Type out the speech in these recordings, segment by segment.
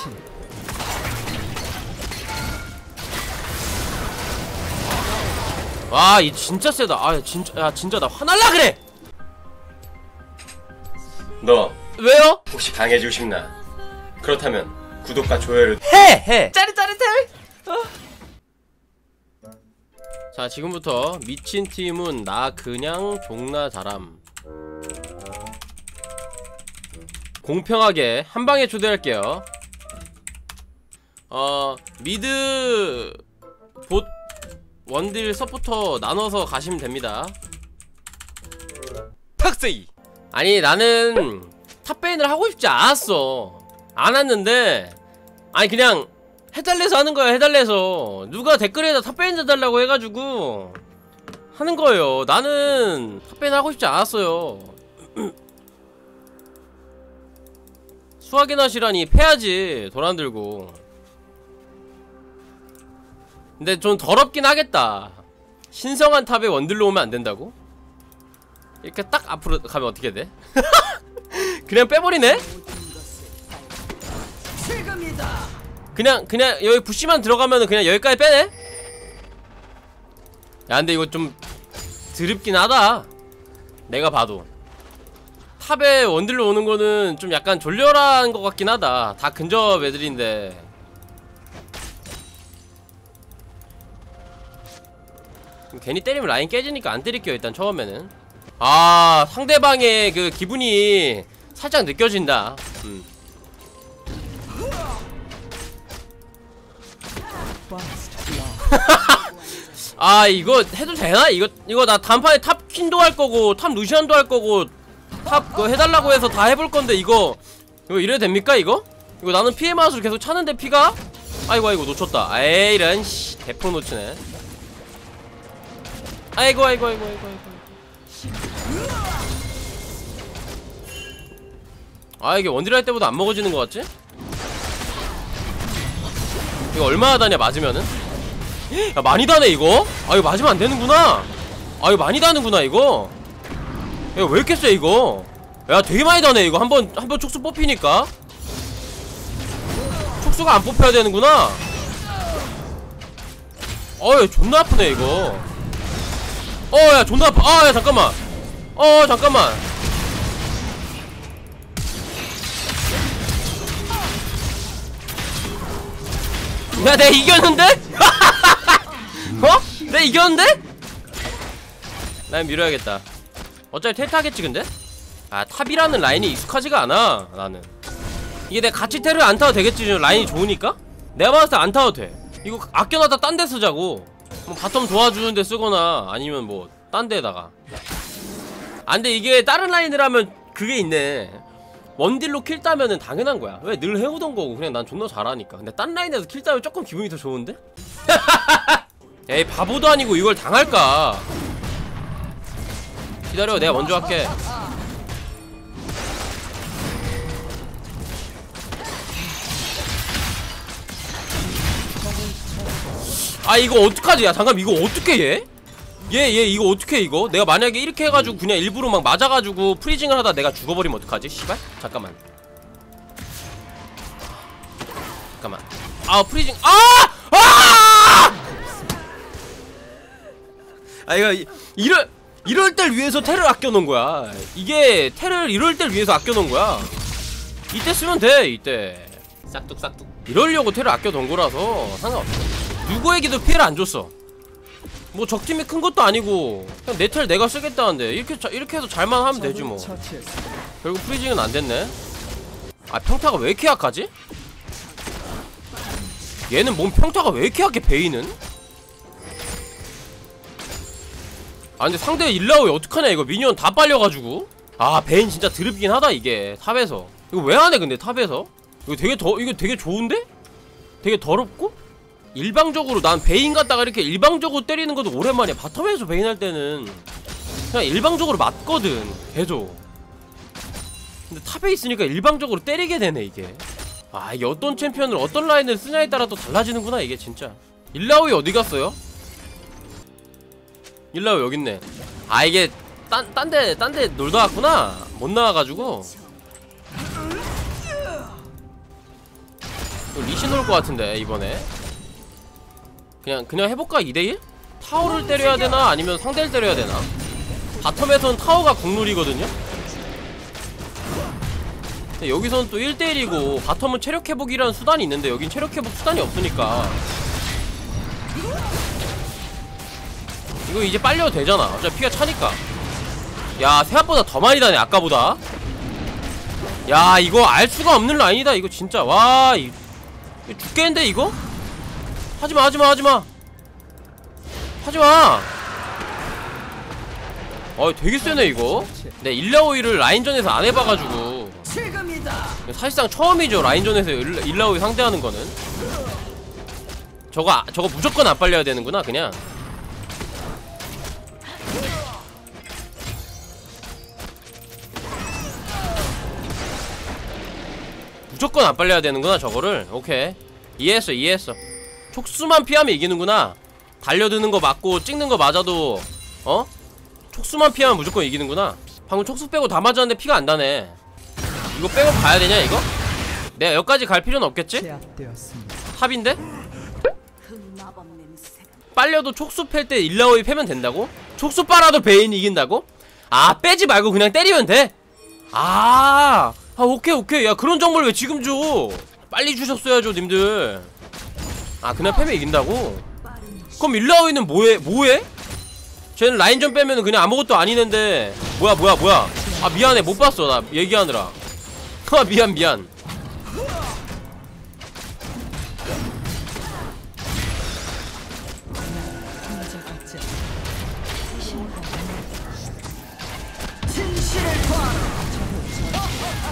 미친. 와, 이 진짜 세다. 아, 진짜, 야, 진짜 나 화날라 그래. 너 왜요? 혹시 강해지고 싶나? 그렇다면 구독과 좋아요를 해! 짜릿짜릿해! 자, 지금부터 미친 팀은 나 그냥 종나 사람. 공평하게 한 방에 초대할게요. 미드 봇 원딜 서포터 나눠서 가시면 됩니다. 탁세이. 아니, 나는 탑베인을 하고 싶지 않았어. 안 왔는데, 아니 그냥 해달래서 하는 거야. 해달래서 누가 댓글에다 탑베인 해달라고 해가지고 하는 거예요. 나는 탑베인 하고 싶지 않았어요. 수학이나 시라니 패야지. 돌 안 들고. 근데 좀 더럽긴 하겠다. 신성한 탑에 원딜로 오면 안 된다고? 이렇게 딱 앞으로 가면 어떻게 돼? 그냥 빼버리네? 그냥 여기 부시만 들어가면은 그냥 여기까지 빼네? 야, 근데 이거 좀 드럽긴 하다. 내가 봐도 탑에 원딜로 오는 거는 좀 약간 졸렬한 것 같긴 하다. 다 근접 애들인데. 괜히 때리면 라인 깨지니까 안 때릴게요, 일단 처음에는. 아, 상대방의 그 기분이 살짝 느껴진다. 아, 이거 해도 되나? 이거 나 단판에 탑 퀸도 할 거고, 탑 루시안도 할 거고, 탑 그거 해달라고 해서 다 해볼 건데, 이거 이래도 됩니까, 이거? 이거 나는 피해 맛으로 계속 차는데, 피가? 아이고, 놓쳤다. 에이, 이런, 씨, 대포 놓치네. 아이고. 아, 이게 원딜 할 때보다 안 먹어지는 것 같지? 이거 얼마나 다냐, 맞으면은? 야, 많이 다네, 이거? 아, 이거 맞으면 안 되는구나. 아, 이거 많이 다는구나, 이거? 야, 왜 이렇게 쎄, 이거? 야, 되게 많이 다네, 이거. 한 번 촉수 뽑히니까? 촉수가 안 뽑혀야 되는구나? 어이, 존나 아프네, 이거. 야, 존나 아파. 아, 야, 잠깐만. 잠깐만. 야, 내가 이겼는데? 어? 내가 이겼는데? 난 밀어야겠다. 어차피 테트 하겠지, 근데? 아, 탑이라는 라인이 익숙하지가 않아, 나는. 이게 내가 같이 테를 안 타도 되겠지, 라인이 좋으니까? 내가 봤을 때 안 타도 돼. 이거 아껴놨다 딴 데 쓰자고. 뭐 바텀 도와주는데 쓰거나, 아니면 뭐 딴 데에다가. 아, 근데 이게 다른 라인을 하면 그게 있네. 원딜로 킬 따면은 당연한 거야. 왜 늘 해오던 거고. 그냥 난 존나 잘하니까. 근데 딴 라인에서 킬 따면 조금 기분이 더 좋은데? 에이, 바보도 아니고 이걸 당할까? 기다려, 내가 먼저 할게. 아, 이거 어떡하지? 야, 잠깐, 이거 어떻게 해? 얘 이거 어떻게 해, 이거? 내가 만약에 이렇게 해가지고 그냥 일부러 막 맞아가지고 프리징을 하다 내가 죽어버리면 어떡하지? 씨발? 잠깐만. 아, 프리징. 아, 이거 이럴 때 위해서 테를 아껴놓은 거야. 이게 테를 이럴 때 위해서 아껴놓은 거야. 이때 쓰면 돼, 이때. 싹둑. 이러려고 테를 아껴놓은 거라서 상관없어. 누구에게도 피해를 안 줬어. 뭐 적팀이 큰 것도 아니고 그냥 내 텔 내가 쓰겠다는데 이렇게 해서 잘만 하면 되지 뭐. 결국 프리징은 안 됐네. 아, 평타가 왜 이렇게 약하지? 얘는 몸 평타가 왜 이렇게 약해, 베인은? 아, 근데 상대 일라오이 어떡하냐, 이거 미니언 다 빨려가지고. 아, 베인 진짜 드럽긴 하다, 이게. 탑에서 이거 왜 안 해, 근데 탑에서 이거 이거 되게 좋은데? 되게 더럽고? 일방적으로 난 베인 갔다가 이렇게 일방적으로 때리는 것도 오랜만이야. 바텀에서 베인 할 때는 그냥 일방적으로 맞거든, 계속. 근데 탑에 있으니까 일방적으로 때리게 되네, 이게. 아, 이게 어떤 챔피언을 어떤 라인을 쓰냐에 따라 또 달라지는구나, 이게 진짜. 일라오이 어디 갔어요? 일라오이 여깄네. 아, 이게 딴 데 놀다 왔구나. 못 나와가지고. 리신 올 것 같은데 이번에 그냥 해볼까? 2대1? 타워를 때려야 되나? 아니면 상대를 때려야 되나? 바텀에선 타워가 국룰이거든요? 근데 여기선 또 1대1이고 바텀은 체력회복이라는 수단이 있는데 여긴 체력회복 수단이 없으니까 이거 이제 빨려도 되잖아. 어차피 피가 차니까. 야, 생각보다 더 많이 다네 아까보다. 야, 이거 알 수가 없는 라인이다 이거 진짜. 와, 이거 죽겠는데 이거? 하지마 하지마 하지마 하지마. 아, 되게 세네 이거. 네, 1라오이를 라인전에서 안 해봐가지고 사실상 처음이죠. 라인전에서 1라오이 상대하는 거는. 저거 무조건 안 빨려야 되는구나 그냥. 무조건 안 빨려야 되는구나 저거를. 오케이, 이해했어 이해했어. 촉수만 피하면 이기는구나. 달려드는 거 맞고 찍는 거 맞아도 어? 촉수만 피하면 무조건 이기는구나. 방금 촉수 빼고 다 맞았는데 피가 안 나네. 이거 빼고 가야 되냐 이거? 내가 여기까지 갈 필요는 없겠지? 탑인데? 빨려도 촉수 팰 때 1라오이 패면 된다고? 촉수 빨아도 베인이 이긴다고? 아, 빼지 말고 그냥 때리면 돼? 아 오케이 오케이. 야, 그런 정보를 왜 지금 줘? 빨리 주셨어야죠 님들. 아, 그냥 패면 이긴다고? 그럼 1라오이는 뭐해? 쟤는 라인전 빼면은 그냥 아무것도 아니는데. 뭐야. 아, 미안해 못 봤어 나 얘기하느라. 아, 미안.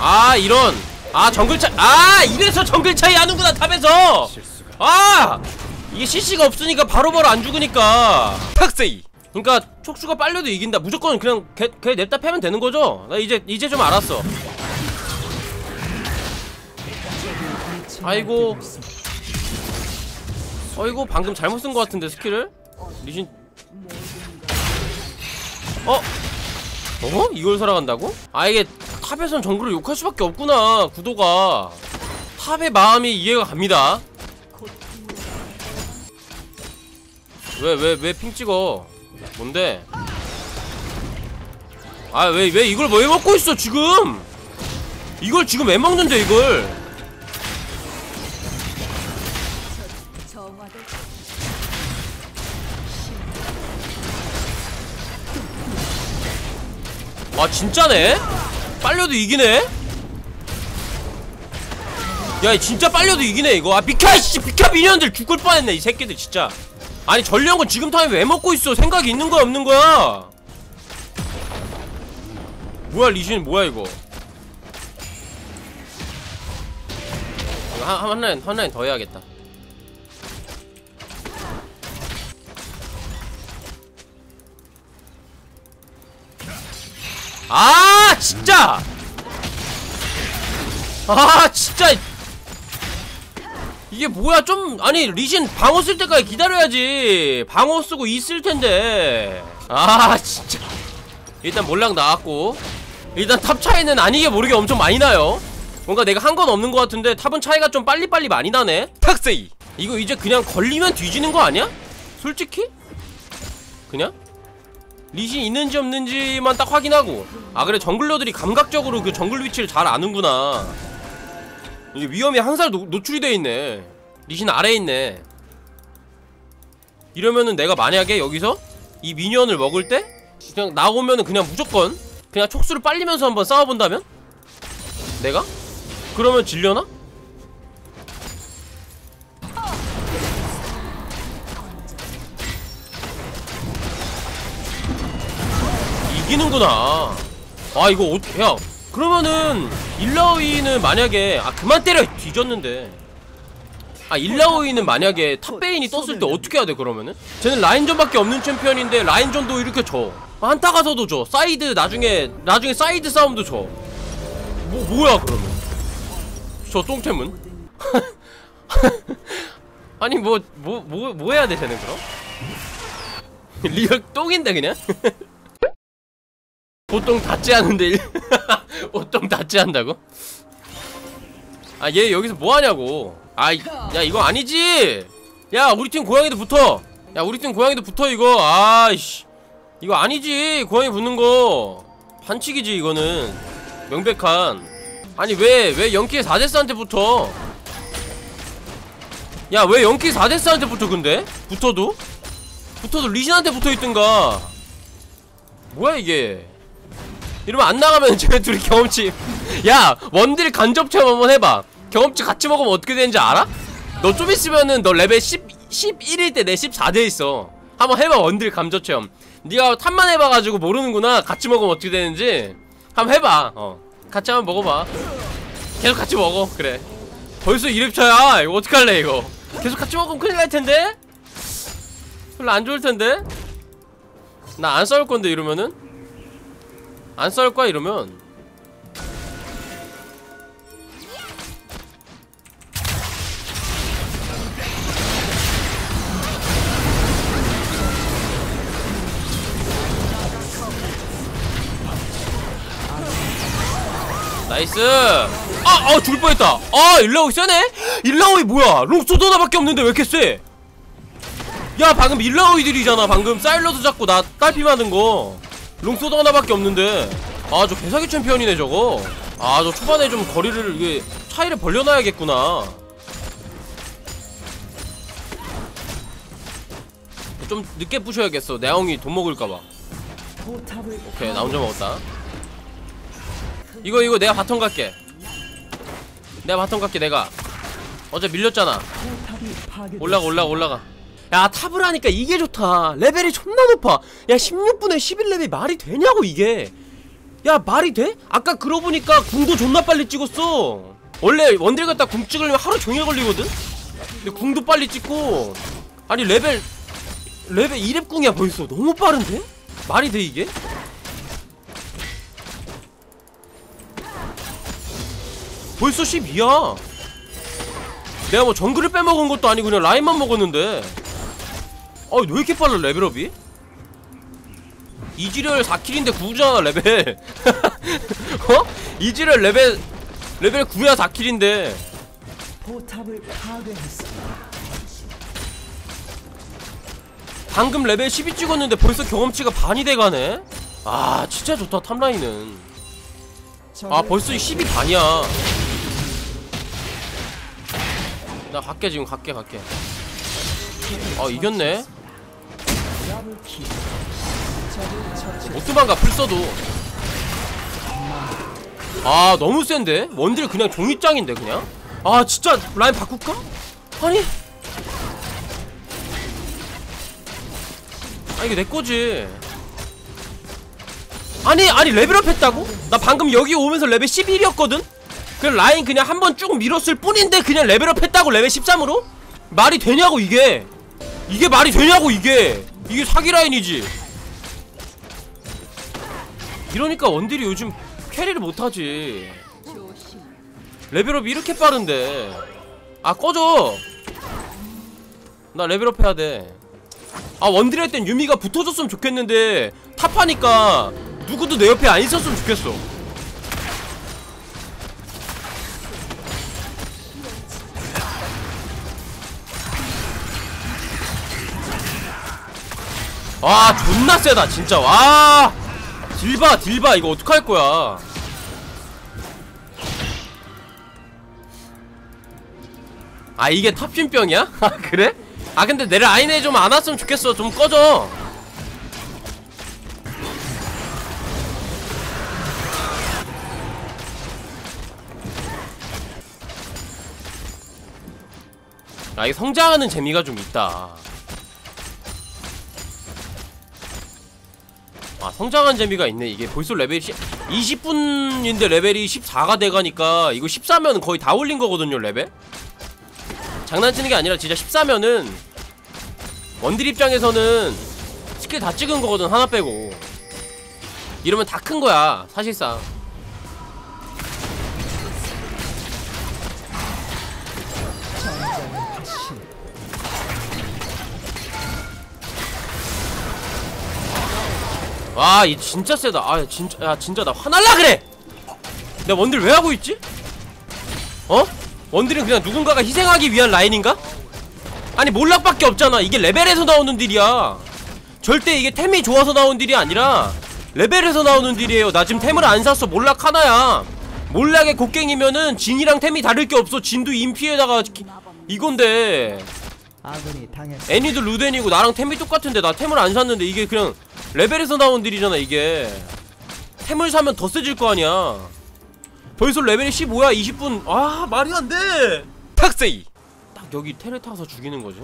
아, 이런. 아, 정글 차이. 아, 이래서 정글 차이 하는구나 탑에서. 아, 이게 CC가 없으니까 바로바로 안 죽으니까 팍세이. 그니까 촉수가 빨려도 이긴다. 무조건 그냥 걔 냅다 패면 되는 거죠? 나 이제 좀 알았어. 아이고 방금 잘못 쓴 거 같은데 스킬을? 리신 이걸 살아간다고? 아, 이게 탑에선 정글을 욕할 수밖에 없구나. 구도가 탑의 마음이 이해가 갑니다. 왜 핑 찍어? 뭔데? 아, 왜 이걸 왜 먹고 있어 지금? 이걸 지금 왜 먹는데 이걸? 와, 진짜네? 빨려도 이기네? 야, 진짜 빨려도 이기네 이거. 아, 비켜 이씨, 비켜. 미니언들 죽을 뻔했네 이 새끼들 진짜. 아니, 전령은 지금 타임 왜 먹고 있어? 생각이 있는 거야 없는 거야? 뭐야 리신 뭐야 이거? 한 라인 더 해야겠다. 아, 진짜! 아, 진짜! 이게 뭐야 좀. 아니, 리신 방어 쓸 때까지 기다려야지. 방어 쓰고 있을 텐데. 아, 진짜. 일단 몰락 나왔고, 일단 탑 차이는 아니게 모르게 엄청 많이 나요. 뭔가 내가 한 건 없는 것 같은데 탑은 차이가 좀 빨리빨리 많이 나네. 탁세이. 이거 이제 그냥 걸리면 뒤지는 거 아니야? 솔직히? 그냥? 리신 있는지 없는지만 딱 확인하고. 아, 그래, 정글러들이 감각적으로 그 정글 위치를 잘 아는구나. 이게 위험이 항상 노출이 돼 있네. 리신 아래에 있네. 이러면은 내가 만약에 여기서 이 미니언을 먹을 때 그냥 나오면은 그냥 무조건 그냥 촉수를 빨리면서 한번 싸워본다면? 내가? 그러면 질려나? 이기는구나. 아, 이거 어떻게. 야, 그러면은 1라오이는 만약에. 아, 그만 때려 뒤졌는데. 아, 1라오이는 만약에 탑베인이 떴을 때 어떻게 해야 돼 그러면은? 쟤는 라인전밖에 없는 챔피언인데 라인전도 이렇게 져. 한타 가서도 줘. 사이드 나중에 사이드 싸움도 줘. 뭐야 그러면? 저 똥템은? 아니 뭐 해야 돼 쟤는 그럼? 리얼 똥인데 그냥? 보통 닫지 하는데 보통 닫지 한다고? 아, 얘 여기서 뭐 하냐고. 아이, 야 이거 아니지. 야 우리 팀 고양이도 붙어. 야 우리 팀 고양이도 붙어 이거. 아이씨 이거 아니지. 고양이 붙는 거 반칙이지 이거는. 명백한. 아니 왜 연키의 4데스한테 붙어. 야 왜 연키 4데스한테 붙어. 근데 붙어도 리신한테 붙어있든가. 뭐야 이게. 이러면 안 나가면 쟤네 둘이 경험치. 야 원딜 간접 체험 한번 해봐. 경험치 같이 먹으면 어떻게 되는지 알아? 너 좀 있으면은 너 레벨 11일 때 내 14대 있어. 한번 해봐 원딜 간접 체험. 니가 탑만 해봐가지고 모르는구나. 같이 먹으면 어떻게 되는지 한번 해봐. 같이 한번 먹어봐. 계속 같이 먹어. 그래 벌써 2렙차야 이거 어떡할래 이거. 계속 같이 먹으면 큰일 날 텐데. 별로 안 좋을 텐데. 나 안 싸울 건데 이러면은. 안 싸울 거야 이러면. 나이스. 아! 죽을 뻔했다. 아! 일라오이 세네? 일라오이 뭐야? 롱소도나 밖에 없는데 왜 이렇게 쎄? 야 방금 일라오이들이잖아. 방금 사일러스 잡고 나 딸피 맞은 거 롱소도 하나밖에 없는데. 아 저 개사기 챔피언이네 저거. 아 저 초반에 좀 거리를 이게 차이를 벌려놔야겠구나. 좀 늦게 부셔야겠어. 내옹이 돈 먹을까봐. 오케이 나 혼자 먹었다. 이거 내가 바텀 갈게. 내가 어제 밀렸잖아. 올라가. 야 탑을 하니까 이게 좋다. 레벨이 존나 높아. 야 16분에 11렙이 말이 되냐고 이게. 야 말이 돼? 아까 그러고 보니까 궁도 존나 빨리 찍었어. 원래 원딜 갖다 궁 찍으려면 하루 종일 걸리거든? 근데 궁도 빨리 찍고. 아니 레벨 2렙 궁이야 벌써. 너무 빠른데? 말이 돼 이게? 벌써 12야 내가 뭐 정글을 빼먹은 것도 아니고 그냥 라인만 먹었는데. 아니 왜 이렇게 빨라 레벨업이? 이지렬 4킬인데 9잖아 레벨. 어? 이지렬 레벨 9야 4킬인데. 방금 레벨 12 찍었는데 벌써 경험치가 반이 돼가네. 아 진짜 좋다 탑라인은. 아 벌써 12 반이야. 나 갈게 지금. 갈게. 아 이겼네. 못 도망가 풀 써도. 아 너무 센데? 원딜 그냥 종이짱인데 그냥? 아 진짜 라인 바꿀까? 아니 이게 내거지. 아니 레벨업 했다고? 나 방금 여기 오면서 레벨 11이었거든? 그 라인 그냥 한번 쭉 밀었을 뿐인데 그냥 레벨업 했다고 레벨 13으로? 말이 되냐고 이게. 이게 말이 되냐고 이게. 이게 사기 라인이지. 이러니까 원딜이 요즘 캐리를 못하지. 레벨업이 이렇게 빠른데. 아 꺼져. 나 레벨업 해야돼. 아 원딜 할 땐 유미가 붙어줬으면 좋겠는데 탑하니까 누구도 내 옆에 안 있었으면 좋겠어. 와 존나 세다 진짜. 와 딜봐 이거 어떡할거야. 아 이게 탑신병이야? 아 그래? 아 근데 내 라인에 좀 안 왔으면 좋겠어. 좀 꺼져. 아 이게 성장하는 재미가 좀 있다. 아 성장한 재미가 있네 이게. 벌써 레벨이 20분인데 레벨이 14가 돼가니까 이거 14면 거의 다 올린 거거든요 레벨? 장난치는 게 아니라 진짜 14면은 원딜 입장에서는 스킬 다 찍은 거거든 하나 빼고. 이러면 다 큰 거야 사실상. 와 이 진짜 세다. 아 진짜 나 화날라 그래. 내가 원딜 왜 하고 있지? 어? 원딜은 그냥 누군가가 희생하기 위한 라인인가? 아니 몰락밖에 없잖아. 이게 레벨에서 나오는 딜이야. 절대 이게 템이 좋아서 나온 딜이 아니라 레벨에서 나오는 딜이에요. 나 지금 템을 안 샀어. 몰락 하나야. 몰락의 곡괭이면은 진이랑 템이 다를 게 없어. 진도 인피에다가 이건데 애니도 루덴이고 나랑 템이 똑같은데 나 템을 안 샀는데 이게 그냥 레벨에서 나온 딜이잖아. 이게 템을 사면 더 세질 거 아니야. 벌써 레벨이 15야 20분. 아 말이 안 돼. 탁세이 딱 여기 테레 타서 죽이는 거지.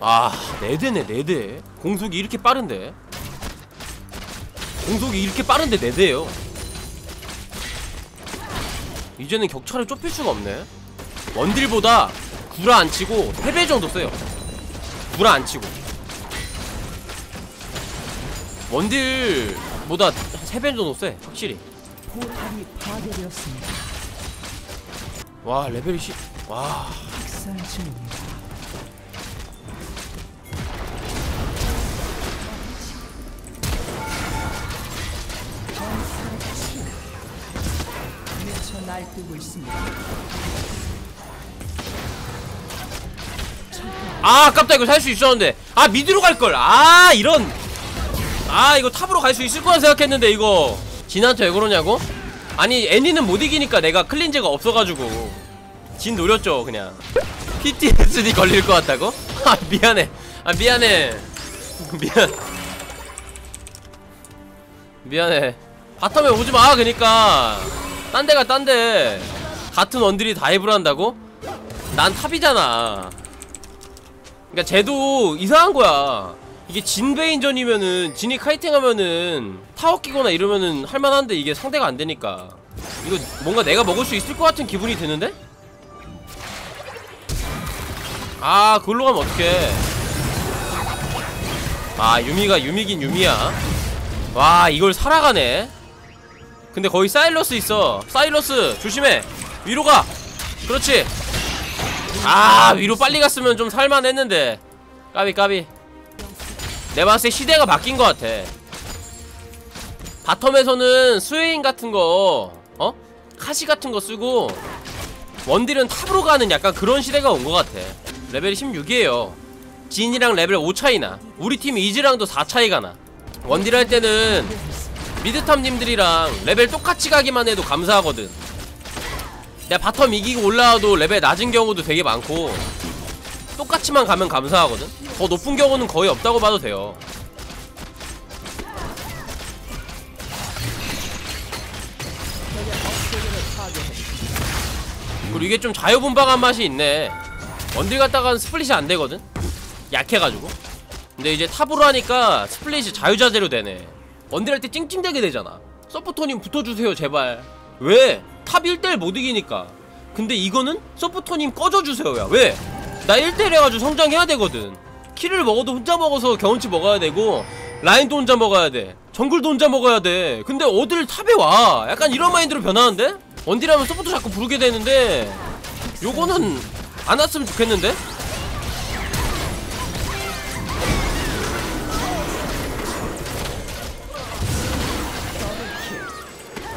아 4대네 4대. 공속이 이렇게 빠른데, 공속이 이렇게 빠른데 4대에요 이제는 격차를 좁힐 수가 없네. 원딜보다 구라 안치고 3배 정도 세요. 구라 안치고 원딜보다 3배 정도 세. 확실히. 와 레벨이 10. 와 아 아깝다. 이거 살 수 있었는데. 아 미드로 갈걸. 아 이런. 아 이거 탑으로 갈 수 있을 거라 생각했는데 이거 진한테 왜 그러냐고? 아니 애니는 못 이기니까 내가 클린즈가 없어가지고 진 노렸죠 그냥. PTSD 걸릴 것 같다고? 아 미안해. 아 미안해. 미안해. 바텀에 오지마. 그니까 딴데 가 딴데. 같은 원들이 다이브를 한다고? 난 탑이잖아. 그니까 쟤도 이상한거야. 이게 진베인전이면은 진이 카이팅하면은 타워 끼거나 이러면은 할만한데 이게 상대가 안되니까 이거 뭔가 내가 먹을 수 있을 것 같은 기분이 드는데? 아 그걸로 가면 어떡해. 아 유미가 유미긴 유미야. 와 이걸 살아가네. 근데 거의 사일러스 있어. 사일러스 조심해. 위로 가. 그렇지. 아 위로 빨리 갔으면 좀 살만했는데. 까비 까비. 내 봤을 때 시대가 바뀐 것 같아. 바텀에서는 스웨인 같은 거 어? 카시 같은 거 쓰고 원딜은 탑으로 가는 약간 그런 시대가 온 것 같아. 레벨이 16이에요 진이랑 레벨 5 차이나. 우리 팀 이즈랑도 4 차이가 나. 원딜 할 때는 미드탑님들이랑 레벨 똑같이 가기만 해도 감사하거든. 내가 바텀 이기고 올라와도 레벨 낮은 경우도 되게 많고 똑같이만 가면 감사하거든. 더 높은 경우는 거의 없다고 봐도 돼요. 그리고 이게 좀 자유분방한 맛이 있네. 원딜 갔다가는 스플릿이 안 되거든 약해가지고. 근데 이제 탑으로 하니까 스플릿이 자유자재로 되네. 원딜 할 때 찡찡대게 되잖아. 서포터님 붙어주세요 제발. 왜? 탑 1대1 못 이기니까. 근데 이거는 서포터님 꺼져주세요. 야 왜? 나 1대1 해가지고 성장해야 되거든. 킬을 먹어도 혼자 먹어서 경험치 먹어야 되고 라인도 혼자 먹어야 돼. 정글도 혼자 먹어야 돼. 근데 어딜 탑에 와. 약간 이런 마인드로 변하는데? 원딜하면 서포터 자꾸 부르게 되는데 요거는 안 왔으면 좋겠는데?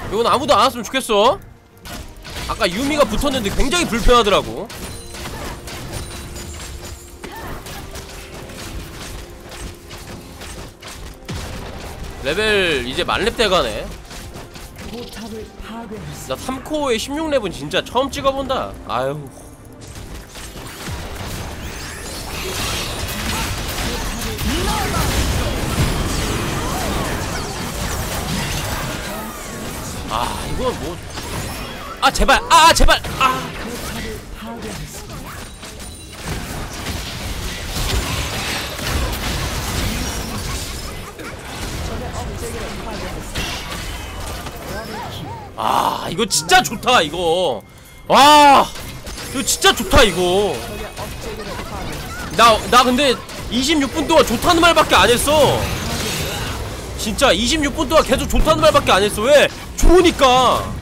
이건 아무도 안 왔으면 좋겠어. 아까 유미가 붙었는데 굉장히 불편하더라고. 레벨 이제 만렙 돼가네. 나 3코어에 16렙은 진짜 처음 찍어본다. 아유 아 이건 뭐. 아 제발. 아 제발. 아 아 이거 진짜 좋다 이거. 와 이거 진짜 좋다 이거. 나 근데 26분 동안 좋다는 말밖에 안 했어. 진짜 26분 동안 계속 좋다는 말밖에 안 했어. 왜? 좋으니까.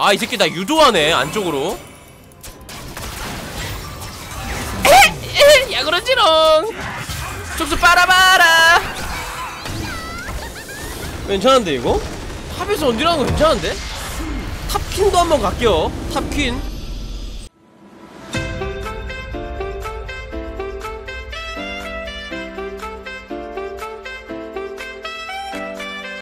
아, 이 새끼 나 유도하네, 안쪽으로. 야, 그런지롱. 점수 빨아봐라. 괜찮은데, 이거? 탑에서 언니라는 거 괜찮은데? 탑퀸도 한번 갈게요. 탑퀸.